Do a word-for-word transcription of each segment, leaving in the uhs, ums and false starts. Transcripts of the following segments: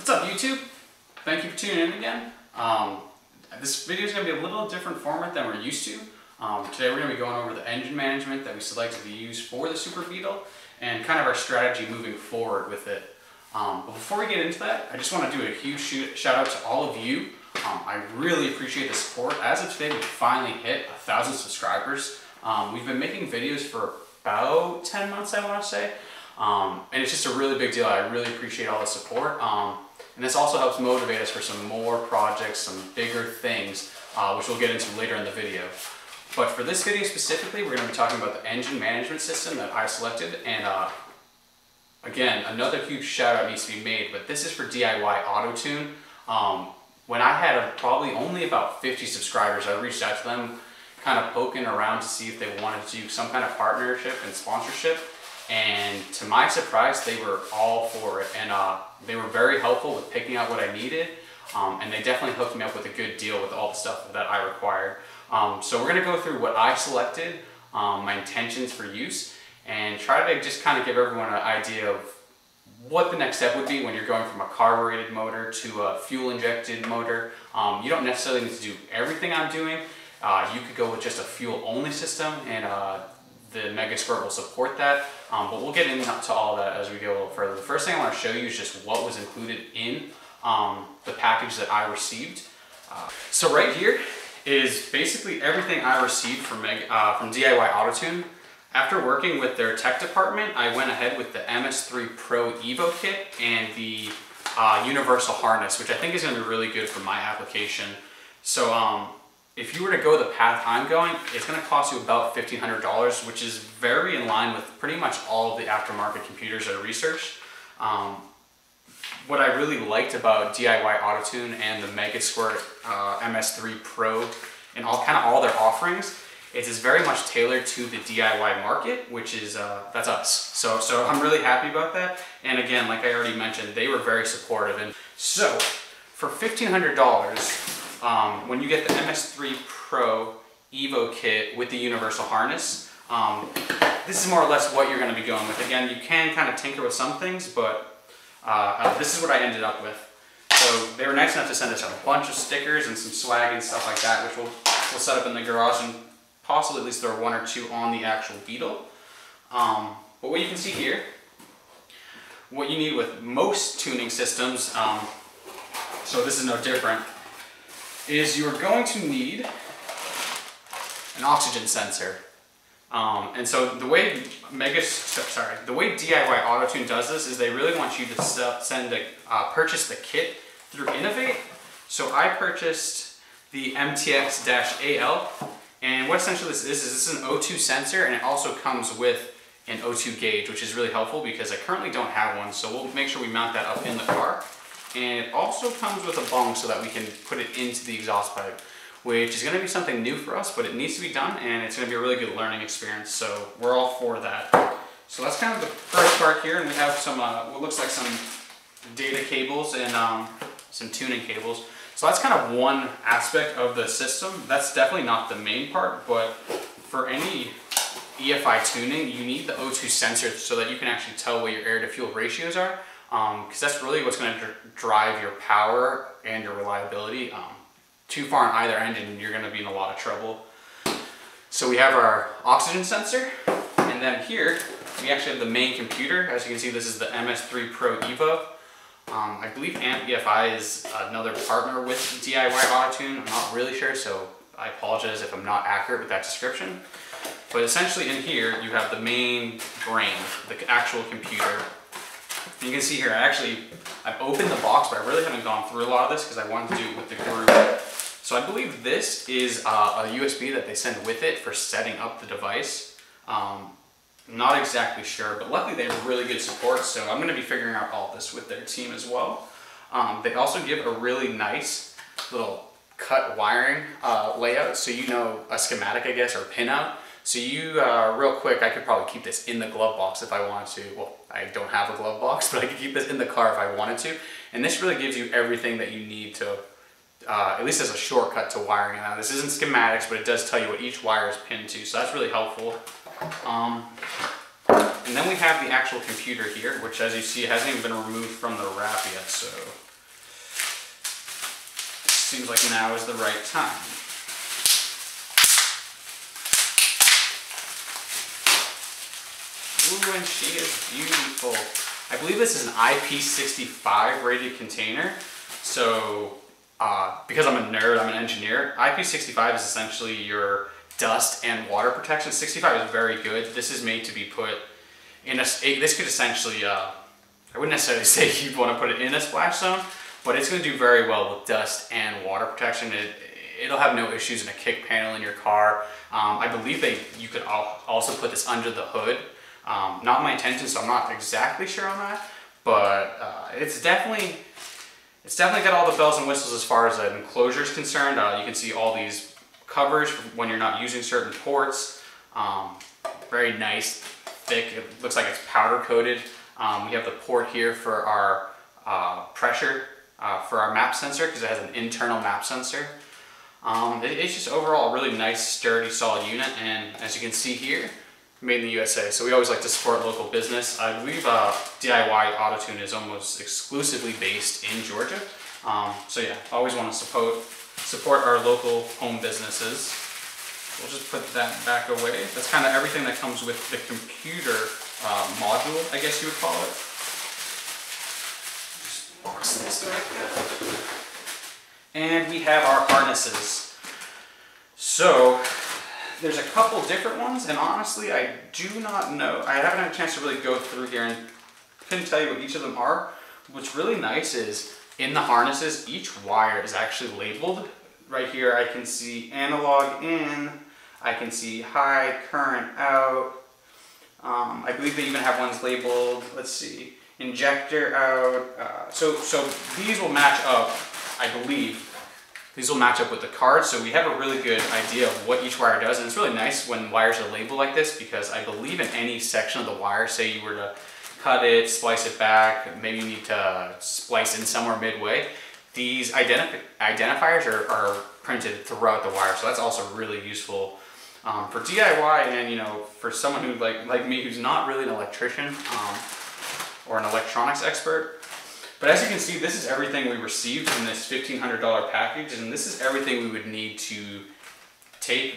What's up, YouTube? Thank you for tuning in again. Um, this video is going to be a little different format than we're used to. Um, today we're going to be going over the engine management that we selectively use for the Super Beetle and kind of our strategy moving forward with it. Um, but before we get into that, I just want to do a huge shout out to all of you. Um, I really appreciate the support. As of today, we finally hit a thousand subscribers. Um, we've been making videos for about ten months, I want to say. Um, and it's just a really big deal. I really appreciate all the support. Um, and this also helps motivate us for some more projects, some bigger things, uh, which we'll get into later in the video. But for this video specifically, we're going to be talking about the engine management system that I selected. And uh, again, another huge shout out needs to be made, but this is for D I Y Autotune. Um, when I had a, probably only about fifty subscribers, I reached out to them, kind of poking around to see if they wanted to do some kind of partnership and sponsorship. And to my surprise, they were all for it. And uh, they were very helpful with picking out what I needed. Um, and they definitely hooked me up with a good deal with all the stuff that I required. Um, so we're gonna go through what I selected, um, my intentions for use, and try to just kind of give everyone an idea of what the next step would be when you're going from a carbureted motor to a fuel injected motor. Um, you don't necessarily need to do everything I'm doing. Uh, you could go with just a fuel only system, and uh, the Megasquirt will support that, um, but we'll get into all that as we go a little further. The first thing I want to show you is just what was included in um, the package that I received. Uh, so right here is basically everything I received from, Meg, uh, from D I Y Autotune. After working with their tech department, I went ahead with the M S three Pro Evo kit and the uh, universal harness, which I think is going to be really good for my application. So um, if you were to go the path I'm going, it's going to cost you about fifteen hundred dollars, which is very in line with pretty much all of the aftermarket computers I researched. Um, what I really liked about D I Y Autotune and the Megasquirt uh, M S three Pro and all kind of all their offerings, it is very much tailored to the D I Y market, which is, uh, that's us. So, so I'm really happy about that. And again, like I already mentioned, they were very supportive. And so for fifteen hundred dollars, Um, when you get the M S three Pro Evo kit with the universal harness, um, this is more or less what you're going to be going with. Again, you can kind of tinker with some things, but uh, uh, this is what I ended up with. So they were nice enough to send us a bunch of stickers and some swag and stuff like that, which we'll, we'll set up in the garage and possibly at least throw one or two on the actual Beetle. Um, but what you can see here, what you need with most tuning systems, um, so this is no different, is you're going to need an oxygen sensor. Um, and so the way Mega, sorry, the way D I Y Autotune does this is they really want you to sell, send a, uh, purchase the kit through Innovate. So I purchased the M T X A L, and what essentially this is, is this is an O two sensor, and it also comes with an O two gauge, which is really helpful because I currently don't have one, so we'll make sure we mount that up in the car. And it also comes with a bung so that we can put it into the exhaust pipe, which is going to be something new for us, but it needs to be done, and it's going to be a really good learning experience, so we're all for that. So that's kind of the first part here, and we have some uh, what looks like some data cables and um, some tuning cables. So that's kind of one aspect of the system. That's definitely not the main part, but for any E F I tuning, you need the O two sensor so that you can actually tell what your air to fuel ratios are. Because um, that's really what's going to dr drive your power and your reliability. Um, too far on either end and you're going to be in a lot of trouble. So we have our oxygen sensor, and then here we actually have the main computer. As you can see, this is the M S three Pro Evo. Um, I believe Ant E F I is another partner with D I Y Autotune. I'm not really sure, so I apologize if I'm not accurate with that description. But essentially in here you have the main brain, the actual computer. You can see here, I actually, I've opened the box, but I really haven't gone through a lot of this because I wanted to do it with the groove. So I believe this is uh, a U S B that they send with it for setting up the device. Um, not exactly sure, but luckily they have really good support, so I'm going to be figuring out all this with their team as well. Um, they also give a really nice little cut wiring uh, layout, so you know, a schematic, I guess, or pinout. So you, uh, real quick, I could probably keep this in the glove box if I wanted to. Well, I don't have a glove box, but I could keep this in the car if I wanted to. And this really gives you everything that you need to, uh, at least as a shortcut to wiring. Now, this isn't schematics, but it does tell you what each wire is pinned to, so that's really helpful. Um, and then we have the actual computer here, which as you see, hasn't even been removed from the wrap yet, so seems like now is the right time. Ooh, and she is beautiful. I believe this is an I P sixty-five rated container. So, uh, because I'm a nerd, I'm an engineer, I P sixty-five is essentially your dust and water protection. sixty-five is very good. This is made to be put in a, this could essentially, uh, I wouldn't necessarily say you'd want to put it in a splash zone, but it's going to do very well with dust and water protection. It, it'll have no issues in a kick panel in your car. Um, I believe they, you could also put this under the hood. Um, not my intention, so I'm not exactly sure on that, but uh, it's definitely it's definitely got all the bells and whistles as far as an enclosure is concerned. Uh, you can see all these covers when you're not using certain ports. Um, very nice, thick. It looks like it's powder coated. Um, we have the port here for our uh, pressure uh, for our map sensor because it has an internal map sensor. Um, it, it's just overall a really nice, sturdy, solid unit, and as you can see here, made in the U S A, so we always like to support local business. I believe uh, D I Y Autotune is almost exclusively based in Georgia. Um, so yeah, always want to support, support our local home businesses. We'll just put that back away. That's kind of everything that comes with the computer uh, module, I guess you would call it. Just box this back. And we have our harnesses. So, there's a couple different ones, and honestly, I do not know. I haven't had a chance to really go through here and couldn't tell you what each of them are. What's really nice is in the harnesses, each wire is actually labeled. Right here, I can see analog in, I can see high, current out. Um, I believe they even have ones labeled, let's see, injector out. Uh, so, so these will match up, I believe. These will match up with the cards, so we have a really good idea of what each wire does, and it's really nice when wires are labeled like this because I believe in any section of the wire, say you were to cut it, splice it back, maybe you need to splice in somewhere midway, these identif identifiers are, are printed throughout the wire, so that's also really useful um, for D I Y and, you know, for someone who like like me who's not really an electrician um, or an electronics expert. But as you can see, this is everything we received in this fifteen hundred dollar package, and this is everything we would need to take,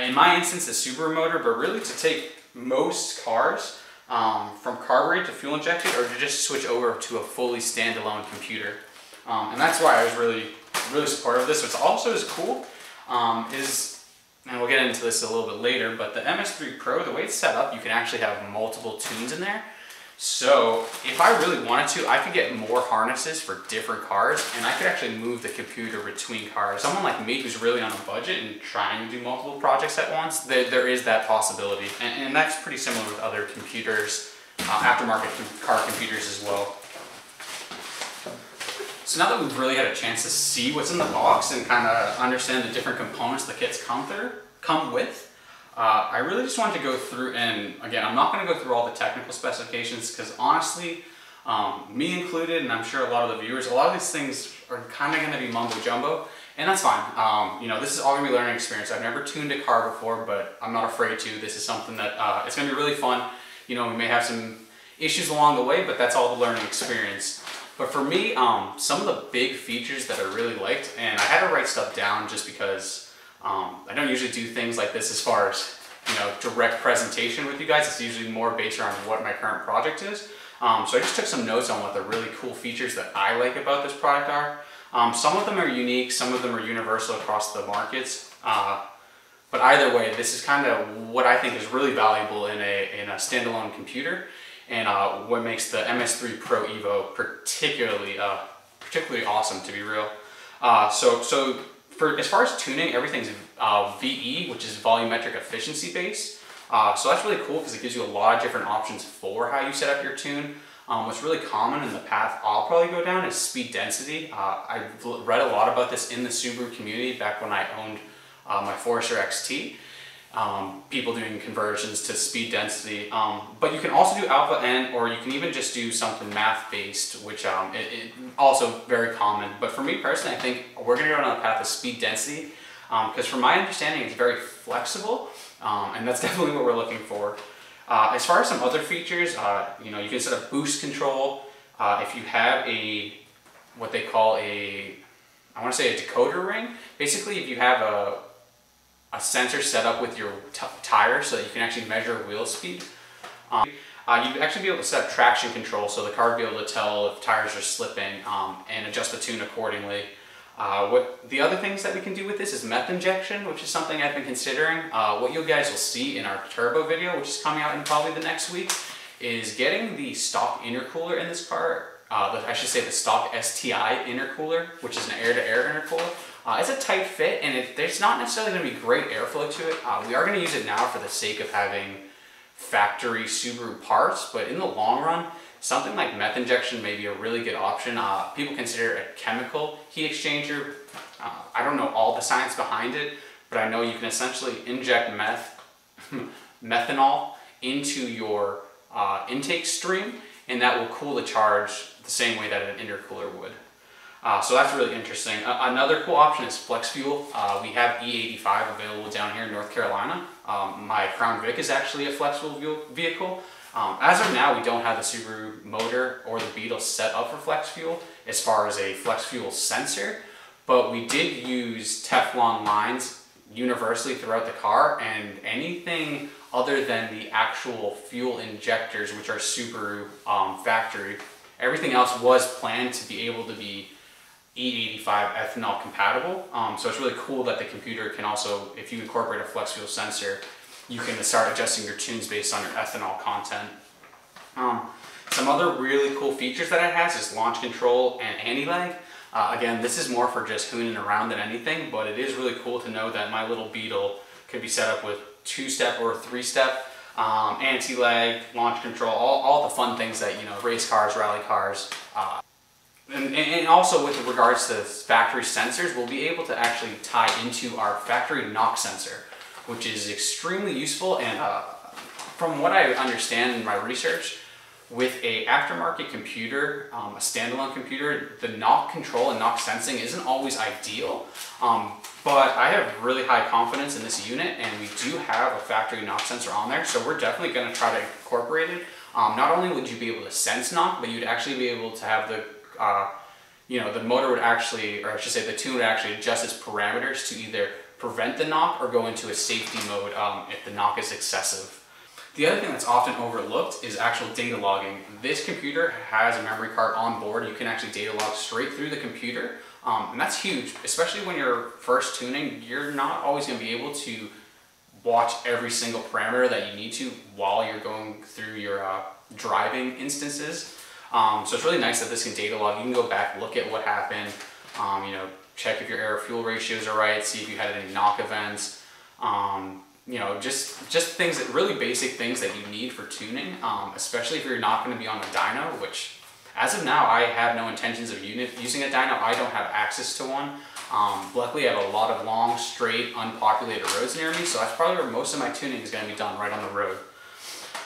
in my instance, the Subaru motor, but really to take most cars um, from carbureted to fuel injected, or to just switch over to a fully standalone computer. Um, and that's why I was really, really supportive of this. What's also is cool um, is, and we'll get into this a little bit later, but the M S three Pro, the way it's set up, you can actually have multiple tunes in there. So if I really wanted to, I could get more harnesses for different cars, and I could actually move the computer between cars. Someone like me who's really on a budget and trying to do multiple projects at once, there, there is that possibility. And, and that's pretty similar with other computers, uh, aftermarket car computers as well. So now that we've really had a chance to see what's in the box and kind of understand the different components the kits come, through, come with, Uh, I really just wanted to go through, and again, I'm not going to go through all the technical specifications because honestly, um, me included, and I'm sure a lot of the viewers, a lot of these things are kind of going to be mumbo jumbo, and that's fine. Um, you know, this is all going to be a learning experience. I've never tuned a car before, but I'm not afraid to. This is something that uh, it's going to be really fun. You know, we may have some issues along the way, but that's all the learning experience. But for me, um, some of the big features that I really liked, and I had to write stuff down just because Um, I don't usually do things like this as far as, you know, direct presentation with you guys. It's usually more based around what my current project is. Um, so I just took some notes on what the really cool features that I like about this product are. Um, some of them are unique, some of them are universal across the markets. Uh, but either way, this is kind of what I think is really valuable in a, in a standalone computer, and uh, what makes the M S three Pro Evo particularly, uh, particularly awesome, to be real. Uh, so, so. For, as far as tuning, everything's uh, V E, which is volumetric efficiency based. Uh, so that's really cool because it gives you a lot of different options for how you set up your tune. Um, what's really common in the path I'll probably go down is speed density. Uh, I've read a lot about this in the Subaru community back when I owned uh, my Forester X T. Um, people doing conversions to speed density. Um, but you can also do alpha N, or you can even just do something math based, which um, it, it also very common. But for me personally, I think we're going to go down the path of speed density because um, from my understanding, it's very flexible, um, and that's definitely what we're looking for. Uh, as far as some other features, uh, you know, you can set up boost control. Uh, if you have a, what they call a, I want to say a decoder ring. Basically, if you have a, a sensor set up with your t tire so that you can actually measure wheel speed, um, uh, you'd actually be able to set up traction control so the car would be able to tell if tires are slipping um, and adjust the tune accordingly. Uh, what the other things that we can do with this is meth injection, which is something I've been considering. Uh, what you guys will see in our turbo video, which is coming out in probably the next week, is getting the stock intercooler in this car. Uh, I should say the stock S T I intercooler, which is an air-to-air intercooler. Uh, it's a tight fit, and it, there's not necessarily going to be great airflow to it. Uh, we are going to use it now for the sake of having factory Subaru parts, but in the long run, something like meth injection may be a really good option. Uh, people consider it a chemical heat exchanger. Uh, I don't know all the science behind it, but I know you can essentially inject meth, methanol into your uh, intake stream, and that will cool the charge the same way that an intercooler would. Uh, so that's really interesting. Uh, another cool option is flex fuel. Uh, we have E eighty-five available down here in North Carolina. Um, my Crown Vic is actually a flex fuel vehicle. Um, as of now, we don't have the Subaru motor or the Beetle set up for flex fuel as far as a flex fuel sensor, but we did use Teflon lines universally throughout the car, and anything other than the actual fuel injectors, which are Subaru um, factory, everything else was planned to be able to be E eighty-five ethanol compatible. Um, so it's really cool that the computer can also, if you incorporate a flex fuel sensor, you can start adjusting your tunes based on your ethanol content. Um, some other really cool features that it has is launch control and anti-lag. Uh, again, this is more for just hooning around than anything, but it is really cool to know that my little Beetle could be set up with two-step or three-step, um, anti-lag, launch control, all, all the fun things that, you know, race cars, rally cars. Uh, and, and also with regards to factory sensors, we'll be able to actually tie into our factory knock sensor, which is extremely useful. And uh, from what I understand in my research, with a aftermarket computer, um, a standalone computer, the knock control and knock sensing isn't always ideal, um, but I have really high confidence in this unit, and we do have a factory knock sensor on there, so we're definitely going to try to incorporate it. Um, not only would you be able to sense knock, but you'd actually be able to have the, uh, you know, the motor would actually, or I should say the tune would actually adjust its parameters to either prevent the knock or go into a safety mode um, if the knock is excessive. The other thing that's often overlooked is actual data logging. This computer has a memory card on board. You can actually data log straight through the computer. Um, and that's huge, especially when you're first tuning. You're not always going to be able to watch every single parameter that you need to while you're going through your uh, driving instances. Um, so it's really nice that this can data log. You can go back, look at what happened, um, you know, check if your air fuel ratios are right, see if you had any knock events, um, you know, just just things that really basic things that you need for tuning, um, especially if you're not going to be on a dyno, which as of now, I have no intentions of unit, using a dyno. I don't have access to one. Um, luckily, I have a lot of long, straight, unpopulated roads near me, so that's probably where most of my tuning is going to be done, right on the road.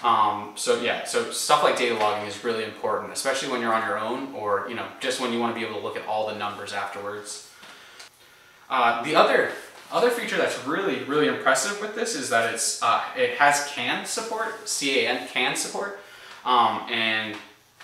Um, so yeah, so stuff like data logging is really important, especially when you're on your own, or, you know, just when you want to be able to look at all the numbers afterwards. Uh, the other other feature that's really really impressive with this is that it's uh, it has CAN support, C A N, CAN support, um, and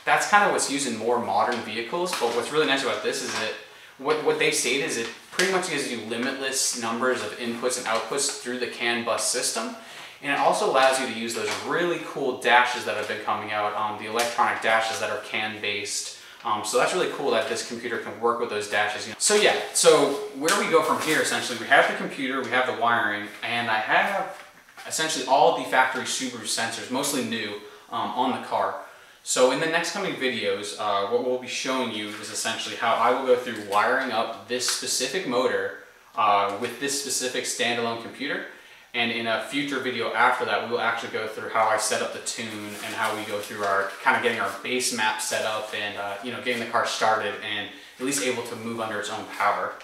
that's kind of what's used in more modern vehicles. But what's really nice about this is that what what they state is it pretty much gives you limitless numbers of inputs and outputs through the CAN bus system, and it also allows you to use those really cool dashes that have been coming out, um, the electronic dashes that are CAN based. Um, so that's really cool that this computer can work with those dashes. You know? So yeah, so where we go from here, essentially, we have the computer, we have the wiring, and I have essentially all the factory Subaru sensors, mostly new, um, on the car. So in the next coming videos, uh, what we'll be showing you is essentially how I will go through wiring up this specific motor uh, with this specific standalone computer. And in a future video after that, we will actually go through how I set up the tune and how we go through our kind of getting our base map set up and, uh, you know, getting the car started and at least able to move under its own power.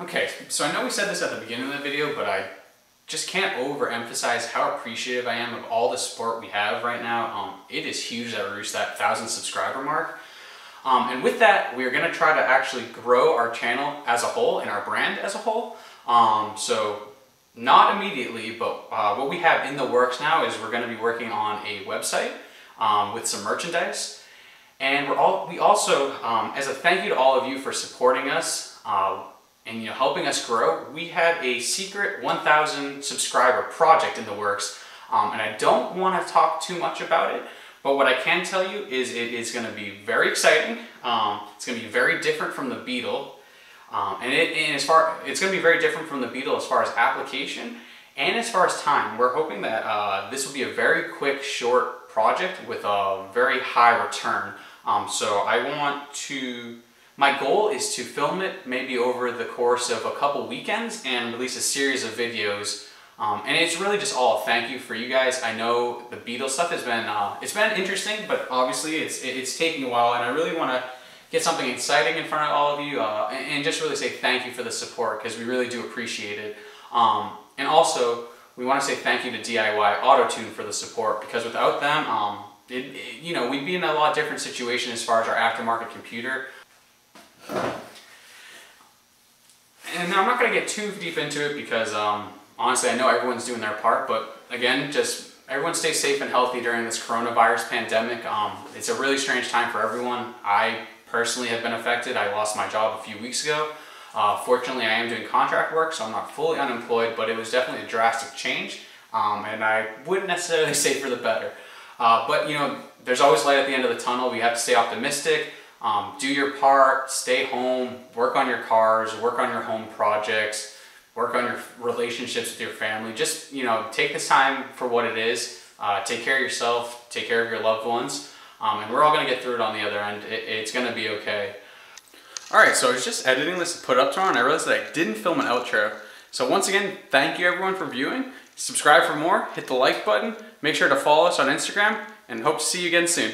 Okay, so I know we said this at the beginning of the video, but I just can't overemphasize how appreciative I am of all the support we have right now. Um, it is huge that we reached that thousand subscriber mark. Um, and with that, we're going to try to actually grow our channel as a whole and our brand as a whole. Um, so... Not immediately, but uh, what we have in the works now is we're going to be working on a website um, with some merchandise. And we're all, we also, um, as a thank you to all of you for supporting us, uh, and you know, helping us grow, we have a secret one thousand subscriber project in the works, um, and I don't want to talk too much about it, but what I can tell you is it is going to be very exciting. Um, it's going to be very different from the Beetle, um, and, it, and as far it's going to be very different from the Beetle as far as application and as far as time. We're hoping that uh, this will be a very quick, short project with a very high return. Um, so I want to. My goal is to film it maybe over the course of a couple weekends and release a series of videos. Um, and it's really just all thank you for you guys. I know the Beetle stuff has been, uh, it's been interesting, but obviously it's, it's taking a while, and I really want to get something exciting in front of all of you uh, and just really say thank you for the support, because we really do appreciate it. Um, and also, we want to say thank you to D I Y Autotune for the support, because without them, um, it, it, you know, we'd be in a lot different situation as far as our aftermarket computer. And I'm not going to get too deep into it because um, honestly I know everyone's doing their part, but again, just everyone stay safe and healthy during this coronavirus pandemic. Um, it's a really strange time for everyone. I personally have been affected. I lost my job a few weeks ago. Uh, fortunately, I am doing contract work, so I'm not fully unemployed, but it was definitely a drastic change, um, and I wouldn't necessarily say for the better. Uh, but you know, there's always light at the end of the tunnel. We have to stay optimistic. Um, do your part, stay home, work on your cars, work on your home projects, work on your relationships with your family. Just, you know, take this time for what it is. Uh, take care of yourself, take care of your loved ones, um, and we're all going to get through it on the other end. It, it's going to be okay. Alright, so I was just editing this to put up tomorrow, and I realized that I didn't film an outro. So once again, thank you everyone for viewing. Subscribe for more, hit the like button, make sure to follow us on Instagram, and hope to see you again soon.